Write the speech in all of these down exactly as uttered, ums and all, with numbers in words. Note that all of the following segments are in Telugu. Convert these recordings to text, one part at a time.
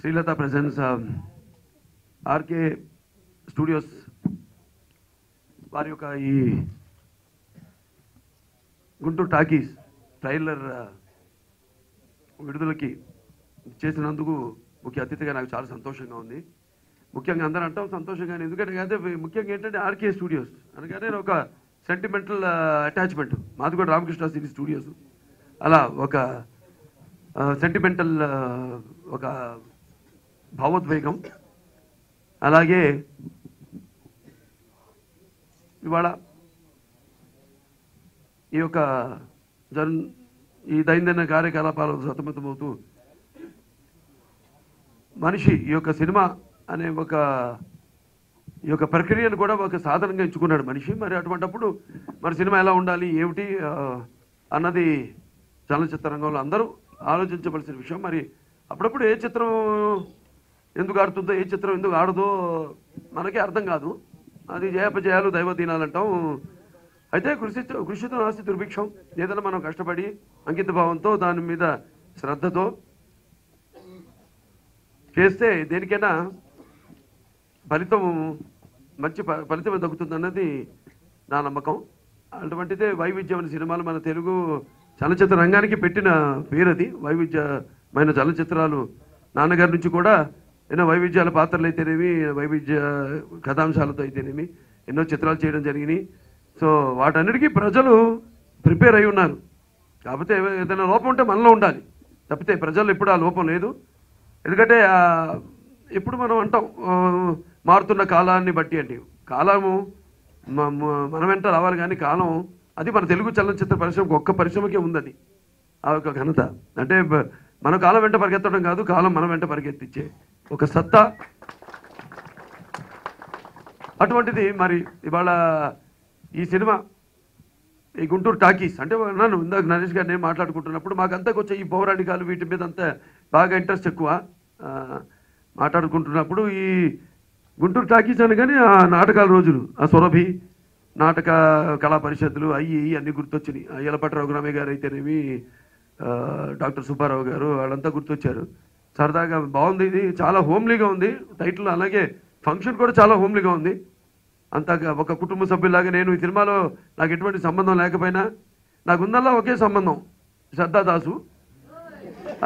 Srilata presents uh, R K Studios वारियों का ये Guntur Talkies trailer विडुदल की चेस नंदुगु मुख्य अतिथि का नाम चार संतोष का होंगे मुख्य अंदर अंटाम संतोष का नहीं दुकान कहते हैं मुख्य गेटर R K Studios अनेकाने लोका sentimental attachment Madhukar Ramakrishna series studios अलावा वका sentimental वका भावोद्वेगम అలాగే ఇవాళ ఈ యొక్క జన్ ఈ దైనందిన కార్యకలాపాలు సతమతమవుతూ మనిషి ఈ యొక్క సినిమా అనే ఒక ఈ యొక్క ప్రక్రియను కూడా ఒక సాధనంగా ఎంచుకున్నాడు మనిషి మరి అటువంటిప్పుడు మరి సినిమా ఎలా ఉండాలి ఏమిటి అన్నది చలనచిత్ర రంగంలో అందరూ ఆలోచించవలసిన విషయం మరి అప్పుడప్పుడు ఏ చిత్రం ఎందుకు ఆడుతుందో ఏ చిత్రం ఎందుకు ఆడదో మనకే అర్థం కాదు అది జయపజయాలు దైవదీనాలు అంటాం అయితే కృషి కృషితో నాస్తి దుర్భిక్షం ఏదైనా మనం కష్టపడి అంకిత భావంతో దాని మీద శ్రద్ధతో చేస్తే దేనికైనా ఫలితం మంచి ఫలితం దక్కుతుందన్నది నా నమ్మకం అటువంటిదే వైవిధ్యమైన సినిమాలు మన తెలుగు చలనచిత్ర రంగానికి పెట్టిన పేరు అది వైవిధ్యమైన చలనచిత్రాలు నాన్నగారి నుంచి కూడా ఎన్నో వైవిధ్యాల పాత్రలు అయితేనేమి వైవిధ్య కథాంశాలతో అయితేనేమి ఎన్నో చిత్రాలు చేయడం జరిగినాయి సో వాటన్నిటికీ ప్రజలు ప్రిపేర్ అయి ఉన్నారు కాకపోతే ఏదైనా లోపం ఉంటే మనలో ఉండాలి తప్పితే ప్రజలు ఎప్పుడు ఆ లోపం లేదు ఎందుకంటే ఎప్పుడు మనం అంటాం మారుతున్న కాలాన్ని బట్టి అంటే కాలము మన వెంట రావాలి కానీ కాలం అది మన తెలుగు చలనచిత్ర పరిశ్రమకు ఒక్క పరిశ్రమకే ఉందని ఆ యొక్క ఘనత అంటే మనం కాలం వెంట పరిగెత్తడం కాదు కాలం మనం వెంట పరిగెత్తిచ్చే ఒక సత్తా అటువంటిది మరి ఇవాళ ఈ సినిమా ఈ గుంటూరు టాకీస్ అంటే నన్ను ఇందాక నరేష్ గారు నేను మాట్లాడుకుంటున్నప్పుడు మాకంతా కొంచెం ఈ పౌరాణికాలు వీటి మీద అంతా బాగా ఇంట్రెస్ట్ ఎక్కువ మాట్లాడుకుంటున్నప్పుడు ఈ గుంటూరు టాకీస్ అనగానే ఆ నాటకాల రోజులు ఆ సురభి నాటక కళా పరిషత్తులు అవి అన్నీ గుర్తొచ్చినాయి ఎలపట్రావు గ్రామయ్య గారు అయితేనేమి డాక్టర్ సుబ్బారావు గారు వాళ్ళంతా గుర్తొచ్చారు సరదాగా బాగుంది ఇది చాలా హోమ్లీగా ఉంది టైటిల్ అలాగే ఫంక్షన్ కూడా చాలా హోమ్లీగా ఉంది అంత ఒక కుటుంబ సభ్యులాగా నేను ఈ సినిమాలో నాకు ఎటువంటి సంబంధం లేకపోయినా నాకు ఉందల్లా ఒకే సంబంధం శ్రద్ధా దాసు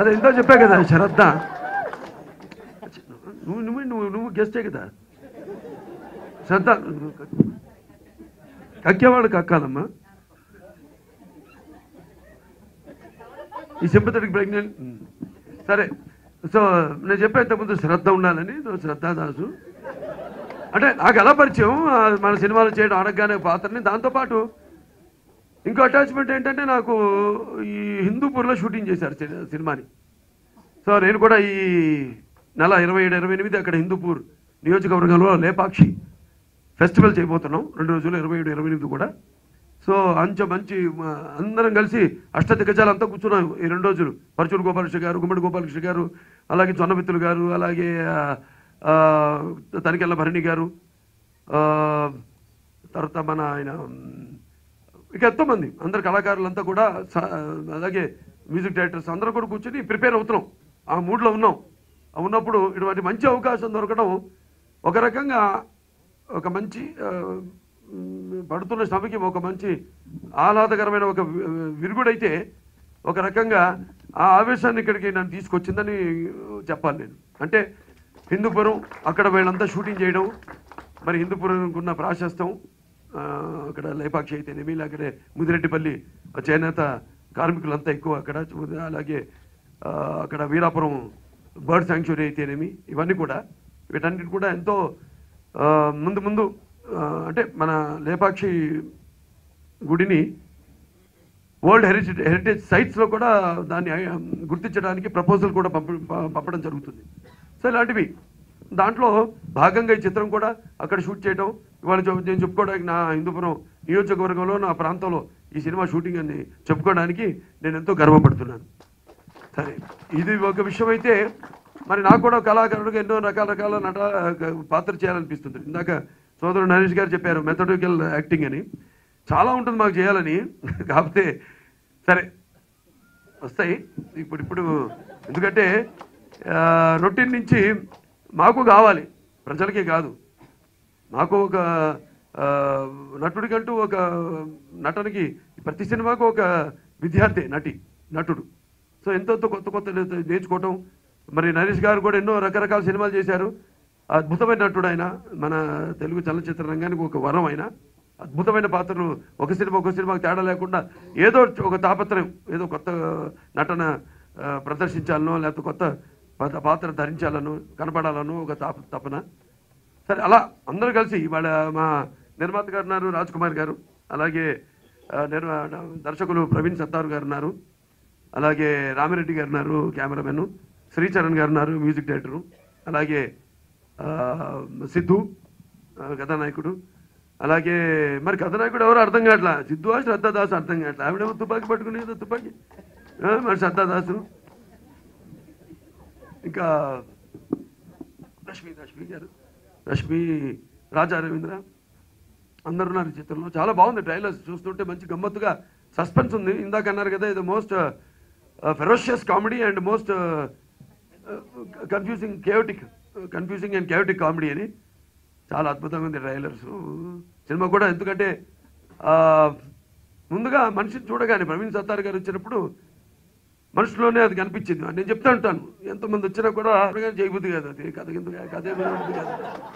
అదే ఇంత చెప్పా కదా శ్రద్ధ నువ్వు నువ్వు నువ్వు నువ్వు గెస్టే కదా శ్రద్ధ కక్కేవాడు కక్కాలమ్మా ఈ సింపథటిక్ ప్రెగ్నెంట్ సరే సో నేను చెప్పే ఇంతకుముందు శ్రద్ధ ఉండాలని శ్రద్ధాదాసు అంటే నాకు ఎలా పరిచయం మన సినిమాలు చేయడం అడగగానే పాత్రని దాంతోపాటు ఇంకో అటాచ్మెంట్ ఏంటంటే నాకు ఈ హిందూపూర్లో షూటింగ్ చేశారు సినిమాని సో నేను కూడా ఈ నెల ఇరవై ఏడు ఇరవై ఎనిమిది అక్కడ హిందూపూర్ నియోజకవర్గంలో లేపాక్షి ఫెస్టివల్ చేయబోతున్నాం రెండు రోజులు ఇరవై ఏడు ఇరవై ఎనిమిది కూడా సో అంచ మంచి అందరం కలిసి అష్టదిగ్గజాలు అంతా కూర్చున్నాం ఈ రెండు రోజులు పరచూరు గోపాలకృష్ణ గారు గుమ్మడి గోపాలకృష్ణ గారు అలాగే జొన్నబిత్తులు గారు అలాగే తనికెళ్ళ భరణి గారు తర్వాత మన ఆయన ఇక ఎంతోమంది అందరు కళాకారులంతా కూడా అలాగే మ్యూజిక్ డైరెక్టర్స్ అందరూ కూడా కూర్చొని ప్రిపేర్ అవుతున్నాం ఆ మూడ్లో ఉన్నాం ఉన్నప్పుడు ఇటువంటి మంచి అవకాశం దొరకడం ఒక రకంగా ఒక మంచి పడుతున్న శ్రమకి ఒక మంచి ఆహ్లాదకరమైన ఒక విరుగుడైతే ఒక రకంగా ఆ ఆవేశాన్ని ఇక్కడికి నన్ను తీసుకొచ్చిందని చెప్పాలి నేను అంటే హిందూపురం అక్కడ వీళ్ళంతా షూటింగ్ చేయడం మరి హిందూపురంకు ఉన్న ప్రాశస్తం అక్కడ లేపాక్షి అయితేనేమి లేకపోతే ముదిరెడ్డిపల్లి చేనేత కార్మికులంతా ఎక్కువ అక్కడ అలాగే అక్కడ వీరాపురం బర్డ్ శాంక్చురీ అయితేనేమి ఇవన్నీ కూడా వీటన్నిటి కూడా ఎంతో ముందు ముందు అంటే మన లేపాక్షి గుడిని వరల్డ్ హెరిటేజ్ హెరిటేజ్ సైట్స్లో కూడా దాన్ని గుర్తించడానికి ప్రపోజల్ కూడా పంప పంపడం జరుగుతుంది సో ఇలాంటివి దాంట్లో భాగంగా ఈ చిత్రం కూడా అక్కడ షూట్ చేయడం ఇవాళ నేను చెప్పుకోవడానికి నా హిందూపురం నియోజకవర్గంలో నా ప్రాంతంలో ఈ సినిమా షూటింగ్ అని చెప్పుకోవడానికి నేను ఎంతో గర్వపడుతున్నాను సరే ఇది ఒక విషయం అయితే మరి నాకు కూడా కళాకారుడిగా ఎన్నో రకాల రకాల నట పాత్ర చేయాలనిపిస్తుంది ఇందాక సోదరుడు నరేష్ గారు చెప్పారు మెథడికల్ యాక్టింగ్ అని చాలా ఉంటుంది మాకు చేయాలని, కాకపోతే సరే వస్తాయి ఇప్పుడు ఇప్పుడు ఎందుకంటే రొటీన్ నుంచి మాకు కావాలి, ప్రజలకే కాదు. మాకు ఒక నటుడికంటూ ఒక నటనకి ప్రతి సినిమాకు ఒక విద్యార్థి నటి నటుడు. సో ఎంతో కొత్త కొత్త నేర్చుకోవటం. మరి నరేష్ గారు కూడా ఎన్నో రకరకాల సినిమాలు చేశారు, అద్భుతమైన నటుడు ఆయన. మన తెలుగు చలనచిత్ర రంగానికి ఒక వరం ఆయన, అద్భుతమైన పాత్రలు ఒక సినిమా ఒక సినిమాకు తేడా లేకుండా ఏదో ఒక తాపత్రయం, ఏదో కొత్త నటన ప్రదర్శించాలనో లేకపోతే కొత్త పాత్ర ధరించాలను కనపడాలను ఒక తాప తపన సరే అలా అందరూ కలిసి వాళ్ళ మా నిర్మాత గారు ఉన్నారు, రాజ్ కుమార్ గారు, అలాగే నిర్మా దర్శకులు ప్రవీణ్ సత్తారు గారు ఉన్నారు, అలాగే రామిరెడ్డి గారు ఉన్నారు కెమెరామెన్, శ్రీచరణ్ గారు ఉన్నారు మ్యూజిక్ డైరెక్టరు, అలాగే సిద్ధు కథానాయకుడు, అలాగే మరి కథనాయకుడు ఎవరు అర్థం కావట్లా, సిద్ధు శ్రద్ధాదాసు అర్థం కావట్లా, ఆవిడేమో తుపాకి పట్టుకునేది తుపాకి మరి శ్రద్ధాదాసు, ఇంకా రష్మి రష్మి గారు రష్మి రాజా రవీంద్ర అందరు ఉన్నారు చిత్రంలో. చాలా బాగుంది ట్రైలర్స్ చూస్తుంటే, మంచి గమ్మత్తుగా సస్పెన్స్ ఉంది. ఇందాక అన్నారు కదా ఇది most ferocious comedy and most confusing chaotic confusing and chaotic comedy అని చాలా అద్భుతంగా ఉంది ట్రైలర్స్. సినిమా కూడా ఎందుకంటే ముందుగా మనిషిని చూడగానే ప్రవీణ్ సత్తారు గారు వచ్చినప్పుడు మనుషులోనే అది కనిపించింది. నేను చెప్తా ఉంటాను ఎంతోమంది వచ్చినా కూడా చేయబుద్ది కాదు, అది కథ కింద కథే బుద్ధి కాదు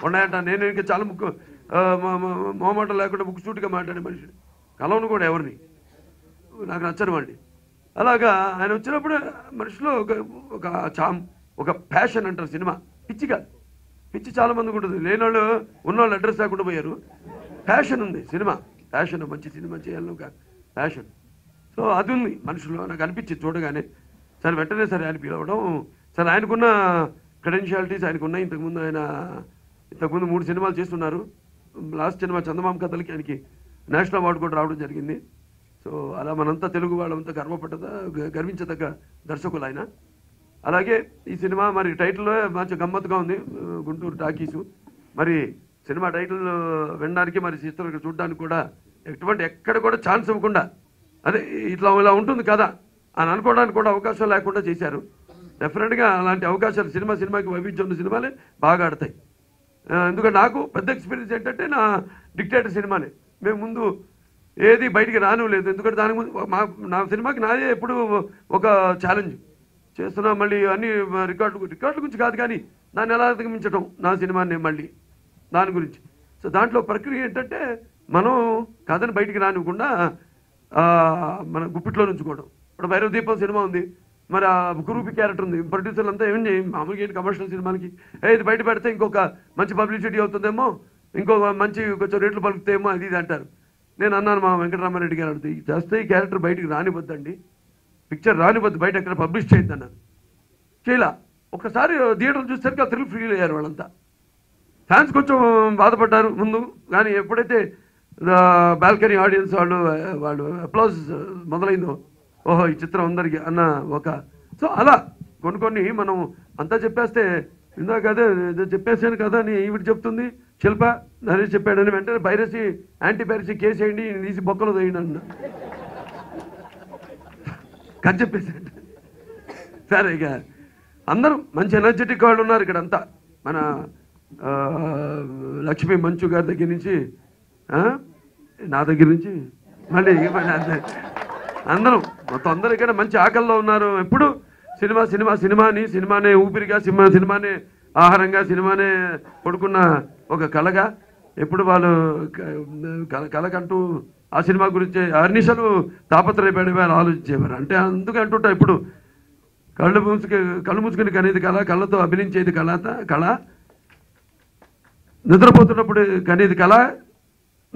ఉన్నాయంట. నేను ఇంకా చాలా ముక్కు మోమాట లేకుండా ముక్కుచూటిగా మాట్లాడే మనిషిని, కలవను కూడా ఎవరిని, నాకు నచ్చనివ్వండి. అలాగా ఆయన వచ్చినప్పుడు మనిషిలో ఒక ఒక చామ్ ఒక ప్యాషన్ అంటారు, సినిమా పిచ్చి కాదు, పిచ్చి చాలా మందికి ఉంటుంది, లేని వాళ్ళు ఉన్నవాళ్ళు అడ్రస్ లేకుండా పోయారు. ప్యాషన్ ఉంది సినిమా, ప్యాషన్ మంచి సినిమా చేయాలని ఒక ప్యాషన్, సో అది ఉంది మనుషులు నాకు అనిపించింది చూడగానే. సరే వెంటనే సరే ఆయన పిలవడం, సరే ఆయనకున్న క్రెడెన్షియాలిటీస్ ఆయనకున్నాయి. ఇంతకుముందు ఆయన ఇంతకుముందు మూడు సినిమాలు చేస్తున్నారు, లాస్ట్ సినిమా చందమామ కథలకి ఆయనకి నేషనల్ అవార్డు కూడా రావడం జరిగింది. సో అలా మనంతా తెలుగు వాళ్ళంతా గర్వపడద గర్వించదగ్గ దర్శకులు ఆయన. అలాగే ఈ సినిమా మరి టైటిల్ మంచి గమ్మత్తుగా ఉంది, గుంటూరు టాకీసు. మరి సినిమా టైటిల్ వినడానికి మరి చిత్రం చూడడానికి కూడా ఎటువంటి ఎక్కడ కూడా ఛాన్స్ ఇవ్వకుండా, అదే ఇట్లా ఇలా ఉంటుంది కదా అని అనుకోవడానికి కూడా అవకాశం లేకుండా చేశారు. డెఫినెట్గా అలాంటి అవకాశాలు సినిమా సినిమాకి వైవిధ్యం ఉన్న సినిమాలే బాగా ఆడతాయి. ఎందుకంటే నాకు పెద్ద ఎక్స్పీరియన్స్ ఏంటంటే నా డిక్టేటర్ సినిమానే. మేము ముందు ఏది బయటికి రానివ్వలేదు, ఎందుకంటే దానికి ముందు మా నా సినిమాకి నాదే ఎప్పుడు ఒక ఛాలెంజ్ చేస్తున్నా, మళ్ళీ అన్ని రికార్డులు రికార్డుల గురించి కాదు కానీ దాన్ని ఎలా అధిగమించడం నా సినిమాని మళ్ళీ దాని గురించి. సో దాంట్లో ప్రక్రియ ఏంటంటే మనం కథను బయటికి రానివ్వకుండా మన గుప్పిట్లో ఉంచుకోవడం. ఇప్పుడు భైరవ దీపం సినిమా ఉంది, మరి ఆ గ్రూపీ క్యారెక్టర్ ఉంది, ప్రొడ్యూసర్లు అంతా ఏమి మామూలుగా ఏంటి కమర్షియల్ సినిమాలకి ఇది బయట పెడితే ఇంకొక మంచి పబ్లిసిటీ అవుతుందేమో, ఇంకో మంచి కొంచెం రేట్లు పలుకుతాయేమో అది ఇది అంటారు. నేను అన్నాను మా వెంకటరామారెడ్డి గారు అడిగితే, చేస్తే ఈ క్యారెక్టర్ బయటకు రానివ్వద్దండి, పిక్చర్ రానివ్వద్దు, బయట ఎక్కడ పబ్లిష్ చేయొద్దు అన్నారు. చేయలా. ఒకసారి థియేటర్లు చూసేసరికి ఆ థ్రిల్ ఫీల్ అయ్యారు వాళ్ళంతా. ఫ్యాన్స్ కొంచెం బాధపడ్డారు ముందు, కానీ ఎప్పుడైతే బాల్కనీ ఆడియన్స్ వాళ్ళు వాళ్ళు అప్లాజ్ మొదలైందో, ఓహో ఈ చిత్రం అందరికీ అన్న ఒక. సో అలా కొన్ని కొన్ని మనం అంతా చెప్పేస్తే, ఇందాక అదే చెప్పేసాను కదా అని ఈవిడ చెప్తుంది, శిల్ప నరేష్ చెప్పాడని వెంటనే పైరసీ యాంటీ పైరసీ కేసు వేయండి, తీసి బొక్కలు వేయండి అన్న కథ చెప్పేసాడు. సరే ఇక అందరూ మంచి ఎనర్జెటిక్ వాళ్ళు ఉన్నారు ఇక్కడ అంతా. మన లక్ష్మీ మంచు గారి దగ్గర నుంచి నా దగ్గర నుంచి మళ్ళీ అందరూ మొత్తం అందరూ ఇక్కడ మంచి ఆకల్లో ఉన్నారు. ఎప్పుడు సినిమా సినిమా సినిమాని సినిమానే ఊపిరిగా, సినిమా సినిమానే ఆహారంగా, సినిమానే పడుకున్న ఒక కళగా ఎప్పుడు వాళ్ళు కళకంటూ ఆ సినిమా గురించి అర్నిషలు తాపత్రయపడి వాళ్ళు ఆలోచించేవారు. అంటే అందుకే అంటుంటా ఇప్పుడు కళ్ళు మూసుకు కళ్ళు మూసుకుని కనేది కళ, కళ్ళతో అభినయించేది కళ, కళ నిద్రపోతున్నప్పుడు కనేది కళ,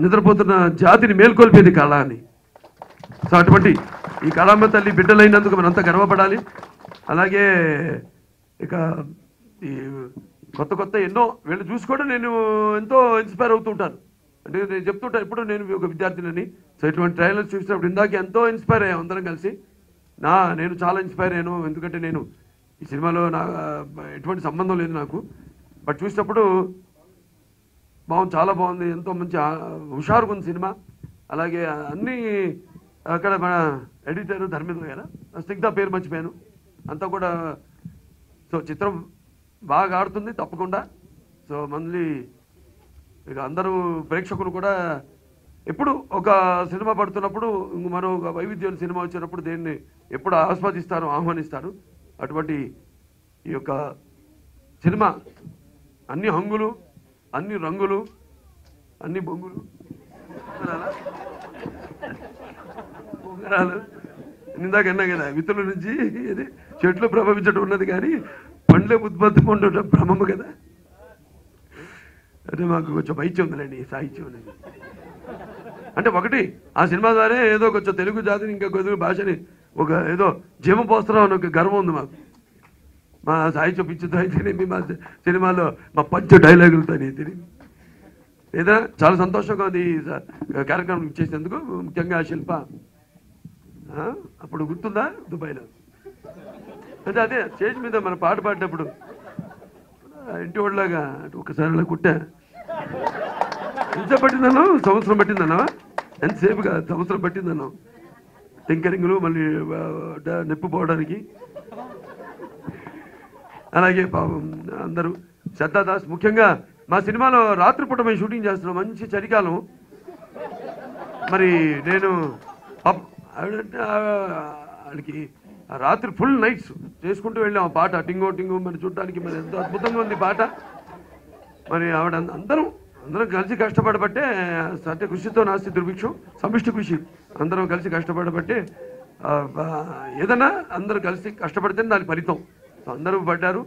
నిద్రపోతున్న జాతిని మేల్కొల్పేది కళ అని. సో అటువంటి ఈ కళామ్మ తల్లి బిడ్డలైనందుకు మనంతా గర్వపడాలి. అలాగే ఇక ఈ కొత్త కొత్త ఎన్నో వీళ్ళు చూసుకోవడం నేను ఎంతో ఇన్స్పైర్ అవుతూ ఉంటాను. అంటే నేను చెప్తుంటాను ఇప్పుడు నేను ఒక విద్యార్థిని, సో ఇటువంటి ట్రైలర్స్ చూసినప్పుడు ఇందాక ఎంతో ఇన్స్పైర్ అయ్యాను అందరం కలిసి. నా నేను చాలా ఇన్స్పైర్ అయ్యాను, ఎందుకంటే నేను ఈ సినిమాలో నా ఎటువంటి సంబంధం లేదు నాకు, బట్ చూసినప్పుడు బాగుంది, చాలా బాగుంది, ఎంతో మంచి హుషారుగా ఉంది సినిమా. అలాగే అన్ని అక్కడ మన ఎడిటర్ ధర్మేంద్ర గారు స్నిగ్ధ పేరు మర్చిపోయాను అంతా కూడా సో చిత్రం బాగా ఆడుతుంది తప్పకుండా సో మళ్ళీ ఇక అందరూ ప్రేక్షకులు కూడా ఎప్పుడు ఒక సినిమా పడుతున్నప్పుడు మరో వైవిధ్యాల సినిమా వచ్చినప్పుడు దేన్ని ఎప్పుడు ఆస్వాదిస్తారు ఆహ్వానిస్తారు అటువంటి ఈ యొక్క సినిమా అన్ని హంగులు అన్ని రంగులు అన్ని బొంగులు బొంగరాలు ఇందాక అన్నా కదా విత్తుల నుంచి ఇది చెట్లు ప్రభావించడం ఉన్నది కానీ పండ్లే ఉత్పత్తి పొందడం భ్రమము కదా అంటే మాకు కొంచెం పైచ్యం ఉందిలేండి సాహిత్యం అనేది అంటే ఒకటి ఆ సినిమా ద్వారా ఏదో కొంచెం తెలుగు జాతిని ఇంకా కొద్దిగా భాషని ఒక ఏదో జీవపోస్త్రం అని ఒక గర్వం ఉంది మాకు మా సాహిత్య పిచ్చితో అయితేనేమి మా సినిమాలో మా పంచ డైలాగులతో అయితేనే లేదా చాలా సంతోషంగా ఉంది ఈ కార్యక్రమం చేసేందుకు ముఖ్యంగా శిల్ప అప్పుడు గుర్తుందా దుబాయ్లో అంటే అదే స్టేజ్ మీద మన పాట పాడినప్పుడు ఇంటి వాళ్ళలాగా అటు ఒకసారి అలా కుట్టా ఎంత పట్టిందన్నా సంవత్సరం పట్టిందన్నా ఎంతసేపుగా సంవత్సరం పట్టిందన్నా టింకరింగ్లు మళ్ళీ నొప్పి పోవడానికి అలాగే పాపం అందరూ శ్రద్ధాదాస్ ముఖ్యంగా మా సినిమాలో రాత్రిపూట మేము షూటింగ్ చేస్తున్నాం మంచి చలికాలం మరి నేను ఆవిడంటే వాళ్ళకి రాత్రి ఫుల్ నైట్స్ చేసుకుంటూ వెళ్ళాం ఆ పాట టింగో టింగో మరి చూడడానికి మరి ఎంతో అద్భుతంగా ఉంది పాట మరి ఆవిడ అందరం అందరం కలిసి కష్టపడబట్టే సత్య కృషితో నాస్తి దుర్భిక్షం సమిష్టి కృషి అందరం కలిసి కష్టపడబట్టే ఏదన్నా అందరూ కలిసి కష్టపడితేనే దాని ఫలితం అందరూ పడ్డారు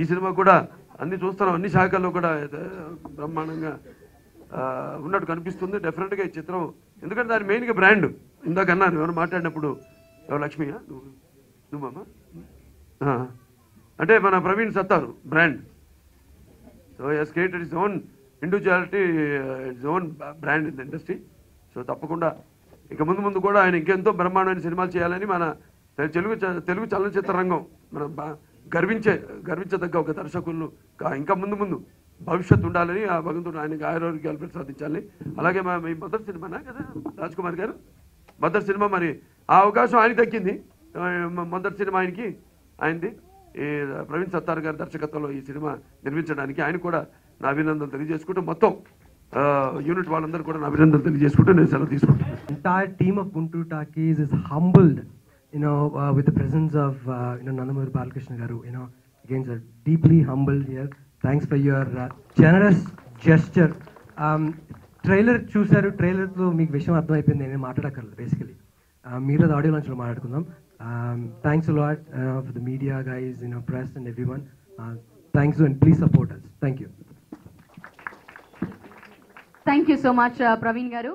ఈ సినిమా కూడా అన్ని చూస్తున్నాం అన్ని శాఖల్లో కూడా బ్రహ్మాండంగా ఉన్నట్టు కనిపిస్తుంది డెఫినెట్గా ఈ చిత్రం ఎందుకంటే దాని మెయిన్గా బ్రాండ్ ఇందాక అన్నాను ఎవరు మాట్లాడినప్పుడు ఎవరు లక్ష్మీయా నువ్వు నువ్వమ్మా అంటే మన Praveen Sattaru brand so he's created its own individuality its own brand in the industry so తప్పకుండా ఇక ముందు ముందు కూడా ఆయన ఇంకెంతో బ్రహ్మాండమైన సినిమాలు చేయాలని మన తెలుగు తెలుగు చలనచిత్ర రంగం మనం గర్వించే గర్వించదగ్గ ఒక దర్శకులు ఇంకా ముందు ముందు భవిష్యత్తు ఉండాలని ఆ భగవంతుడు ఆయనకి ఆరోగ్యాలు ప్రసాదించాలని అలాగే మా మీ మదర్ సినిమానా కదా రాజ్ కుమార్ గారు మదర్ సినిమా మరి ఆ అవకాశం ఆయన దక్కింది మదర్ సినిమా ఆయనకి ఆయనది ఈ ప్రవీణ్ సత్తారు గారి దర్శకత్వంలో ఈ సినిమా నిర్మించడానికి ఆయన కూడా నా అభినందనలు తెలియజేసుకుంటూ మొత్తం యూనిట్ వాళ్ళందరూ కూడా నా అభినందనలు తెలియజేసుకుంటూ నేను సెలవు తీసుకుంటాను entire team of Guntur talkies is humbled you know, uh, with the presence of, uh, you know, Nandamuri Balakrishna Garu, you know, again, sir, deeply humbled here. Thanks for your uh, generous gesture. Um, trailer choosaru, trailer tho meeku vishayam artham ayipoyindi nenu maatladakkaraledu basically. Meera audio launch lo maatladukundam. Thanks a lot uh, for the media guys, you know, press and everyone. Uh, thanks and please support us. Thank you. Thank you so much, uh, Praveen Garu.